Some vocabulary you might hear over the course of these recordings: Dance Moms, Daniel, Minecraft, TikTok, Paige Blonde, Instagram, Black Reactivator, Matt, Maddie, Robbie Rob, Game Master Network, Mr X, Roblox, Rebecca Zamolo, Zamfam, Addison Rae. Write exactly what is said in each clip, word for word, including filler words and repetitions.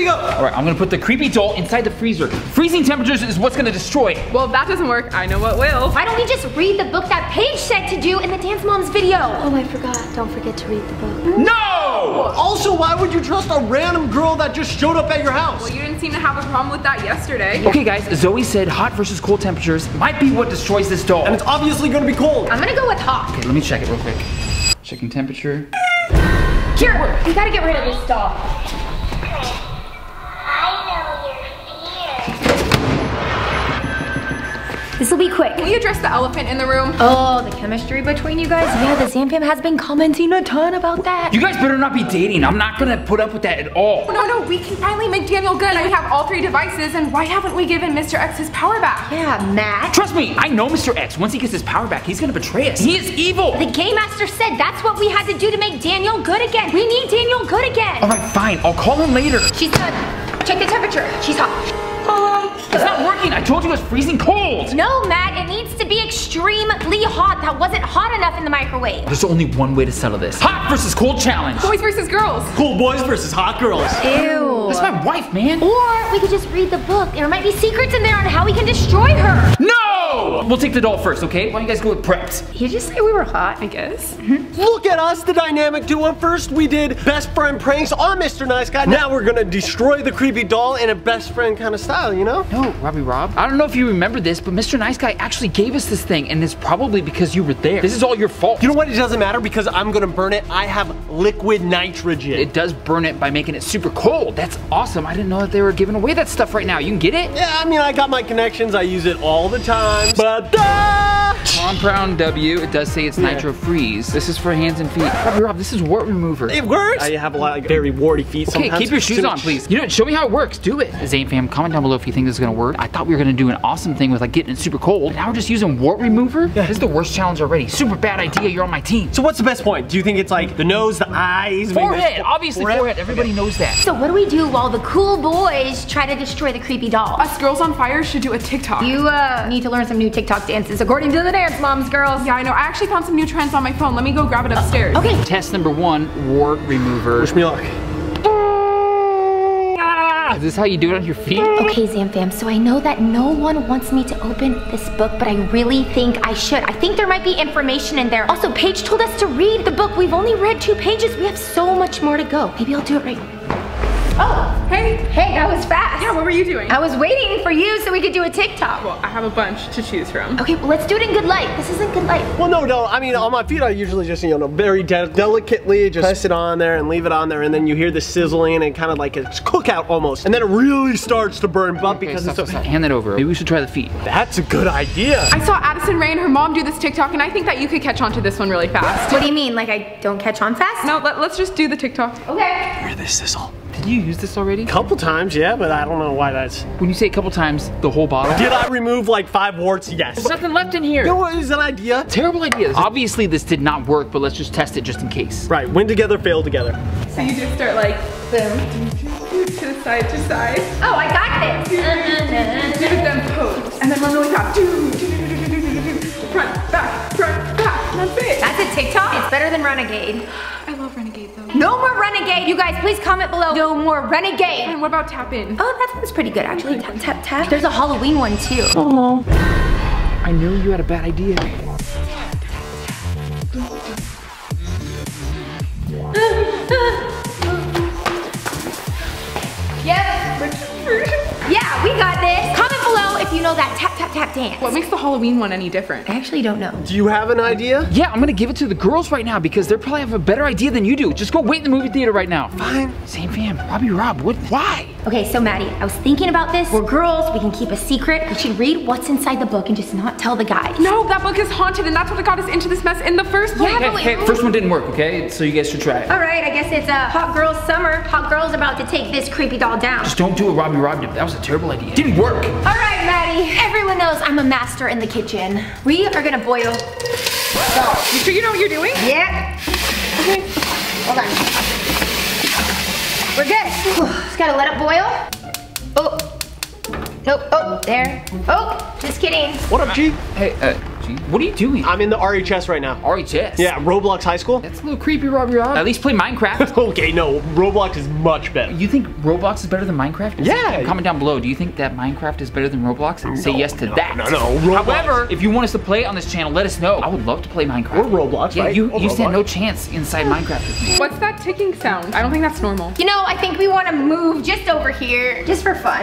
you go. All right, I'm gonna put the creepy doll inside the freezer. Freezing temperatures is what's gonna destroy it. Well, if that doesn't work, I know what will. Why don't we just read the book that Paige said to do in the Dance Moms video? Oh, I forgot. Don't forget to read the book. No! Also, why would you trust a random girl that just showed up at your house? Well, you didn't seem to have a problem with that yesterday. Okay, guys, Zoe said hot versus cold temperatures might be what destroys this doll. And it's obviously gonna be cold. I'm gonna go with hot. Okay, let me check it real quick. Checking temperature. Here, we gotta get rid of this doll. This will be quick. Can we address the elephant in the room? Oh, the chemistry between you guys? Yeah, the Zamfam has been commenting a ton about that. You guys better not be dating. I'm not gonna put up with that at all. No, no, we can finally make Daniel good. We have all three devices, and why haven't we given Mister X his power back? Yeah, Matt. Trust me, I know Mister X. Once he gets his power back, he's gonna betray us. He is evil. The Game Master said that's what we had to do to make Daniel good again. We need Daniel good again. All right, fine. I'll call him later. She's done. Check the temperature. She's hot. It's not working. I told you it was freezing cold. No, Matt. It needs to be extremely hot. That wasn't hot enough in the microwave. There's only one way to settle this. Hot versus cold challenge. Boys versus girls. Cool boys versus hot girls. Ew. That's my wife, man. Or we could just read the book. There might be secrets in there on how we can destroy her. No! We'll take the doll first, okay? Why don't you guys go with preps? You just say we were hot, I guess. Mm-hmm. Look at us, the dynamic duo. First, we did best friend pranks on Mister Nice Guy. Now we're gonna destroy the creepy doll in a best friend kind of style, you know? No, Robbie Rob. I don't know if you remember this, but Mister Nice Guy actually gave us this thing, and it's probably because you were there. This is all your fault. You know what? It doesn't matter because I'm gonna burn it. I have liquid nitrogen. It does burn it by making it super cold. That's awesome. I didn't know that they were giving away that stuff right now. You can get it? Yeah, I mean, I got my connections. I use it all the time. But Compound W, it does say it's yeah. nitro freeze. This is for hands and feet. Robbie Rob, this is wart remover. It works? I have a lot of very warty feet okay, sometimes. Okay, keep your shoes on, please. You know, show me how it works. Do it. Zamfam, comment down below if you think this is gonna work. I thought we were gonna do an awesome thing with like getting it super cold. Now we're just using wart remover? Yeah. This is the worst challenge already. Super bad idea, you're on my team. So what's the best point? Do you think it's like the nose, the eyes? Forehead, obviously forehead. forehead. Everybody knows that. So what do we do while the cool boys try to destroy the creepy doll? Us girls on fire should do a TikTok. You uh, need to learn some new TikTok dances according to the Dance Moms, girls. Yeah, I know. I actually found some new trends on my phone. Let me go grab it upstairs. Uh, okay. Test number one, wart remover. Wish me luck. Is this how you do it on your feet? Okay, Zamfam, so I know that no one wants me to open this book, but I really think I should. I think there might be information in there. Also, Paige told us to read the book. We've only read two pages. We have so much more to go. Maybe I'll do it right now. Oh. Hey, hey, that was fast. Yeah, what were you doing? I was waiting for you so we could do a TikTok. Well, I have a bunch to choose from. Okay, well, let's do it in good light. This isn't good light. Well, no, no, I mean, on my feet, I usually just, you know, very de delicately just press it on there and leave it on there, and then you hear the sizzling and kind of like it's cookout almost, and then it really starts to burn, but okay, because stop, it's so- stop. Hand that over. Maybe we should try the feet. That's a good idea. I saw Addison Rae and her mom do this TikTok, and I think that you could catch on to this one really fast. What do you mean? Like, I don't catch on fast? No, let, let's just do the TikTok. Okay. Hear this sizzle. Did you use this already? Couple times, yeah, but I don't know why that's... When you say a couple times, the whole bottle? Did I remove like five warts? Yes. There's nothing left in here. No, is an idea. Terrible idea. This Obviously, this did not work, but let's just test it just in case. Right, win together, fail together. So you just start like, boom, to the side to side. Oh, I got this. Do the dumb pose. And then run really fast. Front, back, front, back. That's it. That's a TikTok? It's better than Renegade. I love Renegade though. No more Renegade. You guys, please comment below. No more Renegade. And what about Tap In? Oh, that one's pretty good actually. Tap, tap, tap. There's a Halloween one too. Oh, I knew you had a bad idea. Yes. Yeah, we got this. Comment below if you know that tap, tap, tap dance. What makes the Halloween one any different? I actually don't know. Do you have an idea? Yeah, I'm gonna give it to the girls right now because they probably have a better idea than you do. Just go wait in the movie theater right now. Fine. Zamfam, Robbie Rob, what, why? Okay, so Maddie, I was thinking about this. We're girls, we can keep a secret. We should read what's inside the book and just not tell the guys. No, that book is haunted and that's what got us into this mess in the first place. Yeah, hey, hey, first one didn't work, okay? So you guys should try it. All right, I guess it's a hot girl summer. Hot girl's about to take this creepy doll down. Just don't do what Robbie Rob did. That was a terrible idea. Didn't work. All right, Maddie. Everyone knows I'm a master in the kitchen. We are gonna boil. So, you sure you know what you're doing? Yeah. Okay. Hold on. We're good. Just gotta let it boil. Oh. Nope. Oh. There. Oh. Just kidding. What up, G? Hey. Uh, Addison. What are you doing? I'm in the R H S right now. R H S? Yeah, Roblox High School. That's a little creepy, Robbie Rob. At least play Minecraft. Okay, no, Roblox is much better. You think Roblox is better than Minecraft? Is yeah. It, comment down below. Do you think that Minecraft is better than Roblox? No, say yes to no, that. No, no, no. However, if you want us to play on this channel, let us know. I would love to play Minecraft. Or Roblox, yeah, right? You, you Roblox. Stand no chance inside Minecraft with me. What's that ticking sound? I don't think that's normal. You know, I think we want to move just over here, just for fun.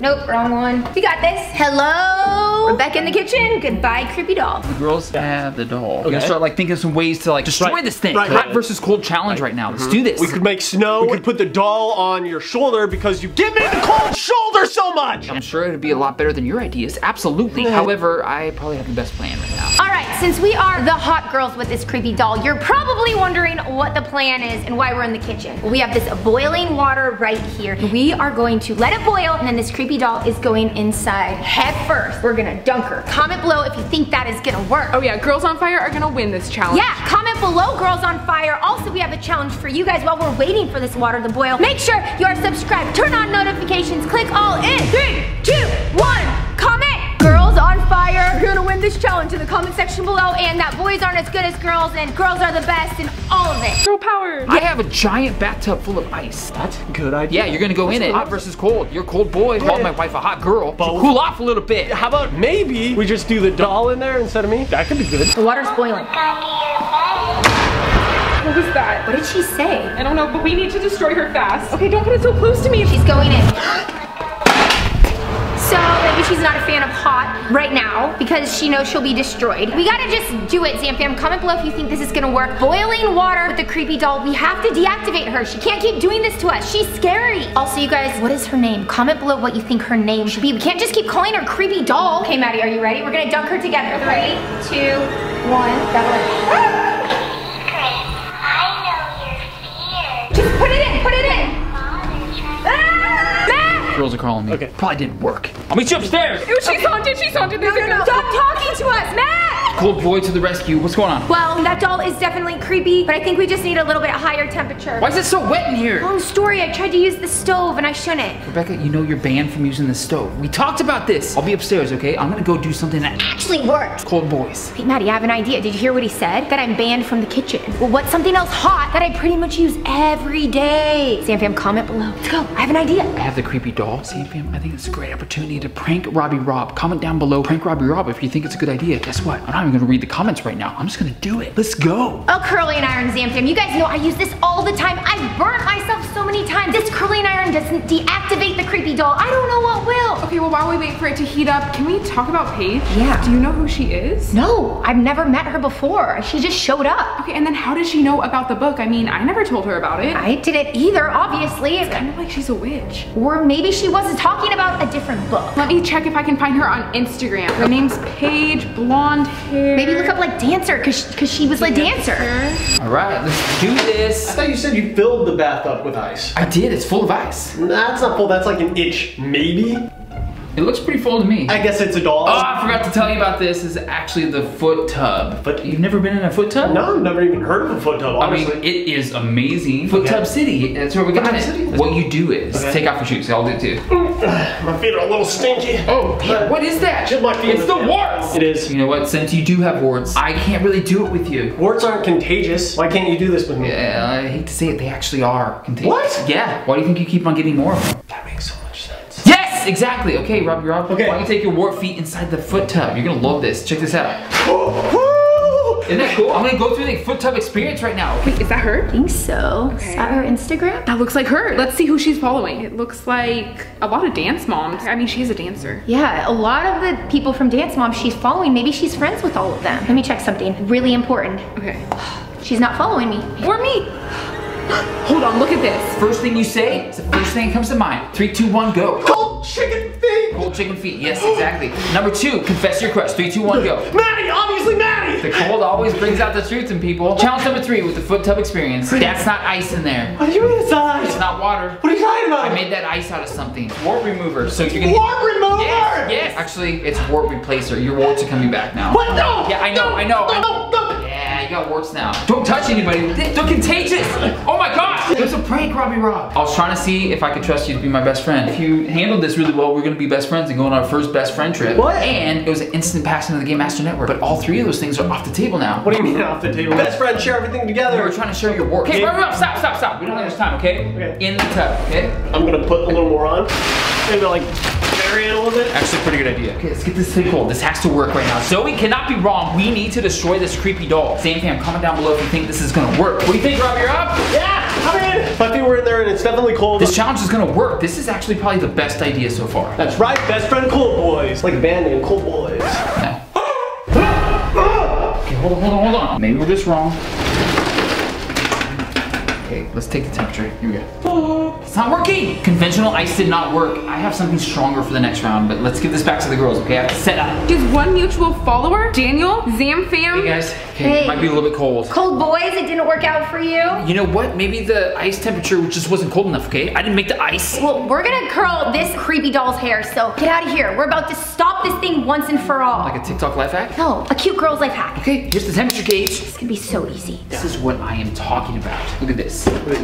Nope, wrong one. We got this. Hello, Rebecca in the kitchen. Goodbye, creepy doll. The girls have the doll. Okay. We're gonna start like thinking of some ways to like destroy right. this thing. Right. Hot versus cold challenge right, right now. Mm-hmm. Let's do this. We could make snow. We could put the doll on your shoulder because you give me the cold shoulder so much. I'm sure it'd be a lot better than your ideas. Absolutely. However, I probably have the best plan right now. All right, since we are the hot girls with this creepy doll, you're probably wondering what the plan is and why we're in the kitchen. We have this boiling water right here. We are going to let it boil, and then this creepy doll is going inside head first. We're gonna dunk her. Comment below if you think that is gonna work. Oh yeah, girls on fire are gonna win this challenge. Yeah, comment below, girls on fire. Also, we have a challenge for you guys while we're waiting for this water to boil. Make sure you are subscribed, turn on notifications, click all in. Three, two, one, comment. Girls on fire, you're gonna win this challenge in the comment section below, and that boys aren't as good as girls, and girls are the best, and all of it. Girl power. I have a giant bathtub full of ice. That's a good idea. Yeah, you're gonna go That's in it. Hot versus cold. You're a cold boy, call yeah. my wife a hot girl. So cool off a little bit. How about maybe we just do the doll in there instead of me? That could be good. The water's boiling. What was that? What did she say? I don't know, but we need to destroy her fast. Okay, don't put it so close to me. She's going in. So maybe she's not a fan of hot right now because she knows she'll be destroyed. We gotta just do it, Zamfam. Comment below if you think this is gonna work. Boiling water with the creepy doll. We have to deactivate her. She can't keep doing this to us. She's scary. Also, you guys, what is her name? Comment below what you think her name should be. We can't just keep calling her creepy doll. Okay, Maddie, are you ready? We're gonna dunk her together. Three, two, one, double it. Chris, I know you're scared. Just put it in, put it in. Girls are calling me. Okay. Probably didn't work. I'll meet you upstairs. Ew, she's okay. haunted, she's haunted. No, no, no. Stop talking to us, Matt! Cold boy to the rescue. What's going on? Well, that doll is definitely creepy, but I think we just need a little bit higher temperature. Why is it so wet in here? Long story, I tried to use the stove and I shouldn't. Rebecca, you know you're banned from using the stove. We talked about this. I'll be upstairs, okay? I'm gonna go do something that actually works. Cold boys. Wait, Maddie, I have an idea. Did you hear what he said? That I'm banned from the kitchen. Well, what's something else hot that I pretty much use every day? Zamfam, comment below. Let's go. I have an idea. I have the creepy doll. Zamfam, I think it's a great opportunity to prank Robbie Rob. Comment down below, prank Robbie Rob if you think it's a good idea. Guess what? I'm not even gonna read the comments right now. I'm just gonna do it. Let's go. Oh, curling iron, Zamfam. You guys know I use this all the time. I've burnt myself so many times. This curling iron doesn't deactivate the creepy doll. I don't know what will. Okay, well, while we wait for it to heat up, can we talk about Paige? Yeah. Do you know who she is? No, I've never met her before. She just showed up. Okay, and then how does she know about the book? I mean, I never told her about it. I didn't either, obviously. It's kind of like she's a witch. Or maybe she She wasn't talking about a different book. Let me check if I can find her on Instagram. Her name's Paige Blonde hair. Maybe look up like dancer, cause she, cause she was a dancer. dancer. All right, let's do this. I thought you said you filled the bathtub with ice. I did, it's full of ice. That's not full, that's like an inch, maybe. It looks pretty full to me. I guess it's a doll. Oh, I forgot to tell you about this. This is actually the foot tub. But you've never been in a foot tub? No, I've never even heard of a foot tub, honestly. I mean, it is amazing. Foot okay. tub city. That's where we got it. City? What you do is okay. take off your shoes. I'll do it too. My feet are a little stinky. Oh, man, what is that? Just my feet. It's the warts. It is. You know what? Since you do have warts, I can't really do it with you. Warts aren't contagious. Why can't you do this with me? Yeah, I hate to say it. They actually are contagious. What? Yeah. Why do you think you keep on getting more of them? That makes so much sense. Exactly. Okay, Rob, you're up. Okay. Why don't you take your warp feet inside the foot tub? You're gonna love this. Check this out. Isn't that cool? I'm gonna go through the foot tub experience right now. Wait, is that her? I think so. Okay. Is that her Instagram? That looks like her. Let's see who she's following. It looks like a lot of Dance Moms. I mean, she's a dancer. Yeah, a lot of the people from Dance Moms she's following, maybe she's friends with all of them. Let me check something really important. Okay. She's not following me. Or me. Hold on, look at this. First thing you say, it's the first thing that comes to mind. Three, two, one, go. Cold chicken feet. Cold chicken feet, yes, exactly. Number two, confess your crush. Three, two, one, go. Maddie, obviously Maddie. The cold always brings out the truth in people. Challenge number three with the foot tub experience. That's not ice in there. What do you mean it's not ice? It's not water. What are you talking about? I made that ice out of something. Wart remover. So you're gonna- Wart remover? Yes, yes. Actually, it's wart replacer. Your warts are coming back now. What? No. Yeah, I know, no, I know. No, I know. No, no. Yeah, it got warts now. Don't touch anybody. They're contagious. Oh my gosh. It was a prank, Robbie Rob. I was trying to see if I could trust you to be my best friend. If you handled this really well, we're going to be best friends and go on our first best friend trip. What? And it was an instant pass into the Game Master Network. But all three of those things are off the table now. What do you mean off the table? Best friends share everything together. No, we're trying to share your warts. Okay, Robbie Rob, stop, stop, stop. We don't have much time, okay? Okay. In the tub, okay? I'm going to put a little more on. Maybe like... a little bit. Actually, pretty good idea. Okay, let's get this thing cold. This has to work right now. Zoe cannot be wrong. We need to destroy this creepy doll. Zamfam, comment down below if you think this is gonna work. What do you think, Robbie Rob? Yeah, I mean, my feet were in there and it's definitely cold. This challenge is gonna work. This is actually probably the best idea so far. That's right, best friend cool boys. Like a band name, cool boys. No. Okay, hold on, hold on, hold on. Maybe we're just wrong. Okay, let's take the temperature. Here we go. Oh, it's not working. Conventional ice did not work. I have something stronger for the next round, but let's give this back to the girls, okay? I have to set up. Just one mutual follower, Daniel, Zamfam. Hey guys, okay, hey. Might be a little bit cold. Cold boys, it didn't work out for you. You know what? Maybe the ice temperature just wasn't cold enough, okay? I didn't make the ice. Well, we're gonna curl this creepy doll's hair, so get out of here. We're about to stop this thing once and for all. Like a TikTok life hack? No, a cute girl's life hack. Okay, here's the temperature gauge. This could be so easy. This is what I am talking about. Look at this.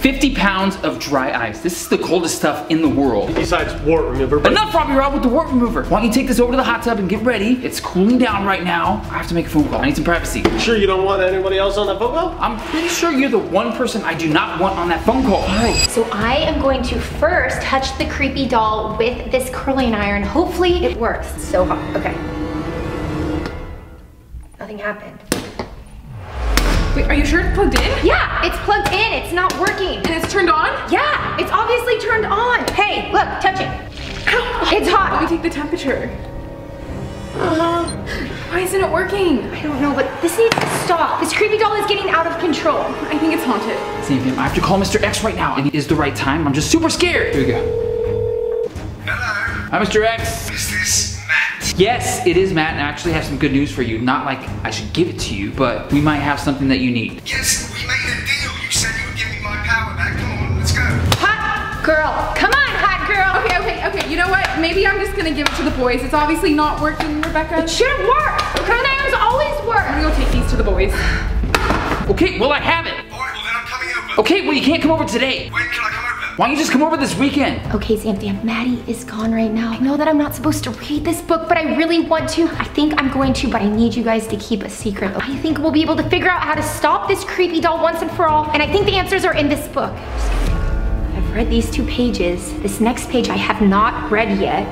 fifty pounds of dry ice. This is the coldest stuff in the world. Besides wart remover. Enough, Robbie Rob, with the wart remover. Why don't you take this over to the hot tub and get ready? It's cooling down right now. I have to make a phone call. I need some privacy. Sure you don't want anybody else on that phone call? I'm pretty sure you're the one person I do not want on that phone call. All right. So I am going to first touch the creepy doll with this curling iron. Hopefully it works. It's so hot. Okay. Nothing happened. Wait, are you sure it's plugged in? Yeah, it's plugged in. It's not working. And it's turned on? Yeah, it's obviously turned on. Hey, look, touch it. Ow. It's hot. Let me take the temperature. Uh, why isn't it working? I don't know, but this needs to stop. This creepy doll is getting out of control. I think it's haunted. Zamfam, I have to call Mister X right now. And it is the right time. I'm just super scared. Here we go. Hello. Hi, Mister X. Is this... Yes, it is Matt, and I actually have some good news for you. Not like I should give it to you, but we might have something that you need. Yes, we made a deal. You said you would give me my power back. Come on, let's go. Hot girl. Come on, hot girl. Okay, okay, okay. You know what? Maybe I'm just going to give it to the boys. It's obviously not working, Rebecca. It should work. Curling irons always work. I'm going to go take these to the boys. Okay, well, I have it. All right, well, then I'm coming over. Okay, well, you can't come over today. When can I come over? Why don't you just come over this weekend? Okay, Zamfam, Maddie is gone right now. I know that I'm not supposed to read this book, but I really want to. I think I'm going to, but I need you guys to keep a secret. I think we'll be able to figure out how to stop this creepy doll once and for all, and I think the answers are in this book. I've read these two pages. This next page I have not read yet.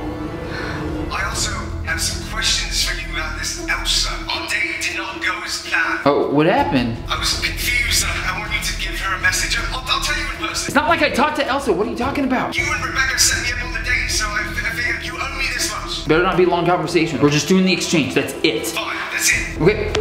I also have some questions for you about this Elsa. Our date did not go as planned. Oh, what happened? I was confused. I wanted to give her a message. I'll, I'll tell you. It's not like I talked to Elsa. What are you talking about? You and Rebecca set me up on the date, so I figured you owe me this much. Better not be a long conversation. We're just doing the exchange. That's it. Fine, that's it. Okay.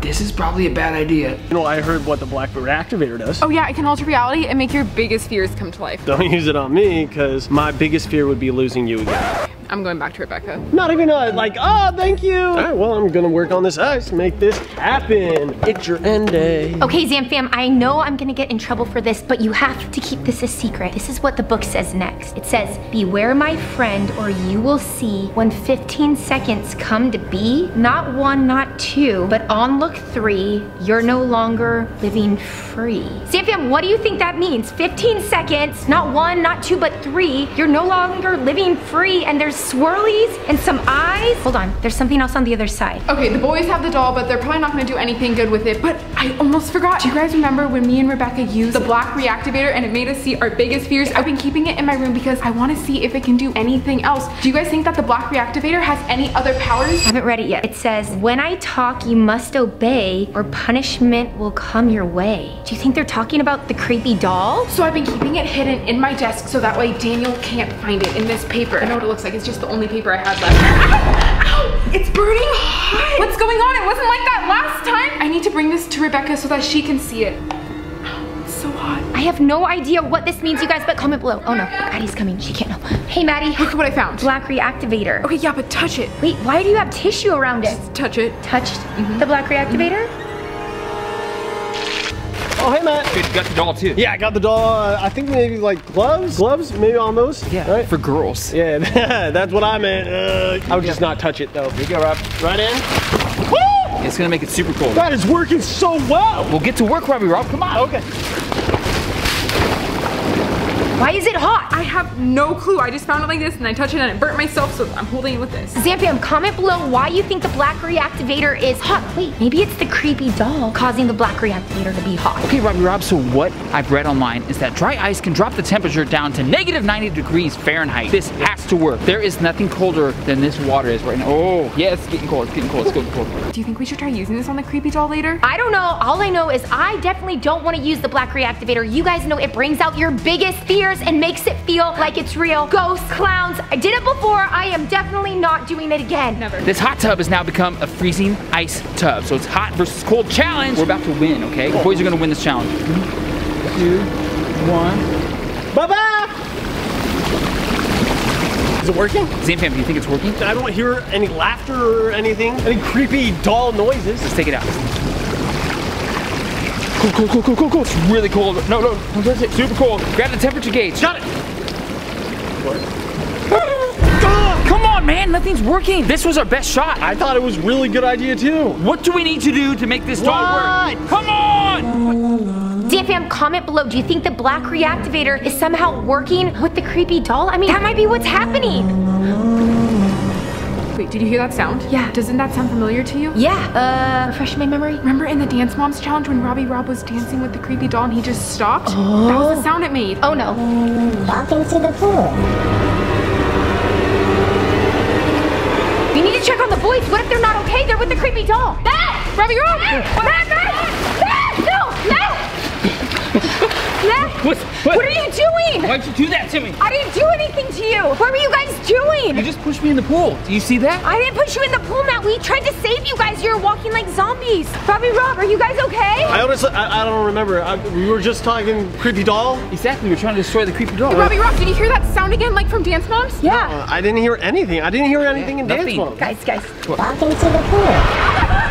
This is probably a bad idea. You know, I heard what the Black Reactivator does. Oh yeah, it can alter reality and make your biggest fears come to life. Don't use it on me, because my biggest fear would be losing you again. I'm going back to Rebecca. Not even uh, like, oh, thank you. All right, well, I'm gonna work on this ice, make this happen. It's your end day. Okay, Zamfam, I know I'm gonna get in trouble for this, but you have to keep this a secret. This is what the book says next. It says, beware my friend, or you will see when fifteen seconds come to be, not one, not two, but on look three, you're no longer living free. Zamfam, what do you think that means? fifteen seconds, not one, not two, but three, you're no longer living free, and there's swirlies and some eyes. Hold on, there's something else on the other side. Okay, the boys have the doll, but they're probably not gonna do anything good with it, but I almost forgot. Do you guys remember when me and Rebecca used the Black Reactivator and it made us see our biggest fears? I've been keeping it in my room because I wanna see if it can do anything else. Do you guys think that the Black Reactivator has any other powers? I haven't read it yet. It says, when I talk, you must obey or punishment will come your way. Do you think they're talking about the creepy doll? So I've been keeping it hidden in my desk so that way Daniel can't find it in this paper. I know what it looks like. It's just the only paper I had left. Ow! Ow! It's burning hot! What's going on? It wasn't like that last time! I need to bring this to Rebecca so that she can see it. Ow, it's so hot. I have no idea what this means, you guys, but comment below. Oh no, Maddie's coming. She can't know. Hey, Maddie. Look at what I found. Black Reactivator. Okay, yeah, but touch it. Wait, why do you have tissue around it? Just touch it. Touched mm-hmm. the Black Reactivator? Mm-hmm. Oh, hey, Matt. You got the doll, too. Yeah, I got the doll. Uh, I think maybe, like, gloves? Gloves? Maybe on those? Yeah, right? For girls. Yeah, that's what I meant. Uh, I would just not touch it, though. Here you go, Rob. Right in. Woo! It's gonna make it super cold. That is working so well. We'll get to work, Robbie Rob. Come on. Okay. Why is it hot? I have no clue. I just found it like this and I touched it and it burnt myself, so I'm holding it with this. Zamfam, comment below why you think the Black Reactivator is hot. Wait, maybe it's the creepy doll causing the Black Reactivator to be hot. Okay, Robbie Rob, so what I've read online is that dry ice can drop the temperature down to negative ninety degrees Fahrenheit. This has to work. There is nothing colder than this water is right now. Oh, yeah, it's getting cold, it's getting cold, it's getting cold. Do you think we should try using this on the creepy doll later? I don't know. All I know is I definitely don't want to use the Black Reactivator. You guys know it brings out your biggest fear and makes it feel like it's real. Ghosts, clowns, I did it before. I am definitely not doing it again. Never. This hot tub has now become a freezing ice tub. So it's hot versus cold challenge. We're about to win, okay? The boys are gonna win this challenge. Three, two, one. Bye-bye! Is it working? Zamfam, do you think it's working? I don't hear any laughter or anything. Any creepy doll noises. Let's take it out. Cool, cool, cool, cool, cool, cool. It's really cold. No, no, don't touch it. Super cold. Grab the temperature gauge. Got it. Ah, come on, man. Nothing's working. This was our best shot. I thought it was a really good idea, too. What do we need to do to make this dog work? Come on. Zamfam, comment below. Do you think the Black Reactivator is somehow working with the creepy doll? I mean, that might be what's happening. Wait, did you hear that sound? Yeah. Doesn't that sound familiar to you? Yeah. Uh, refresh my memory. Remember in the Dance Moms challenge when Robbie Rob was dancing with the creepy doll and he just stopped? Oh. That was the sound it made. Oh no. Walk into the pool. We need to check on the boys. What if they're not okay? They're with the creepy doll. Matt! Robbie Rob! Matt! Matt! Matt! No! Matt! Matt! What? What? What are you doing? Why'd you do that to me? I didn't do anything to you. What were you guys doing? You just pushed me in the pool. Do you see that? I didn't push you in the pool, Matt. We tried to save you guys. You're walking like zombies. Robbie Rob, are you guys okay? I honestly, I, I don't remember. I, we were just talking creepy doll. Exactly. We were trying to destroy the creepy doll. Hey, Robbie Rob, did you hear that sound again, like from Dance Moms? Yeah. Uh, I didn't hear anything. I didn't hear anything yeah, in nothing. Dance Moms. Guys, guys, walk into the pool.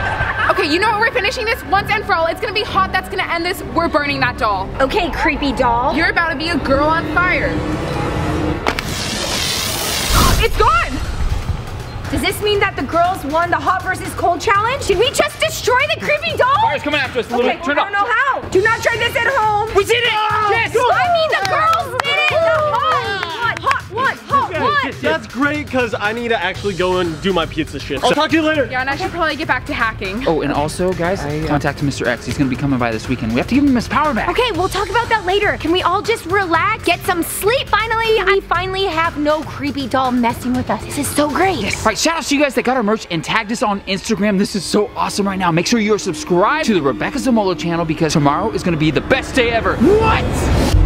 Okay, you know what? We're finishing this once and for all. It's gonna be hot. That's gonna end this. We're burning that doll. Okay, creepy doll. You're about to be a girl on fire. It's gone! Does this mean that the girls won the hot versus cold challenge? Did we just destroy the creepy doll? Fire's coming after us. Okay, turn it off. I don't know how. Do not try this at home. We did it! Oh, yes! Go. I mean, the girls did it! The hot, hot, hot, hot, hot. That's great, because I need to actually go and do my pizza shit. I'll talk to you later. Yeah, and I should probably get back to hacking. Oh, and also, guys, I, uh, contact Mister X. He's going to be coming by this weekend. We have to give him his power back. Okay, we'll talk about that later. Can we all just relax, get some sleep? Finally, we finally have no creepy doll messing with us. This is so great. Yes. All right, shout out to you guys that got our merch and tagged us on Instagram. This is so awesome right now. Make sure you're subscribed to the Rebecca Zamolo channel because tomorrow is going to be the best day ever. What?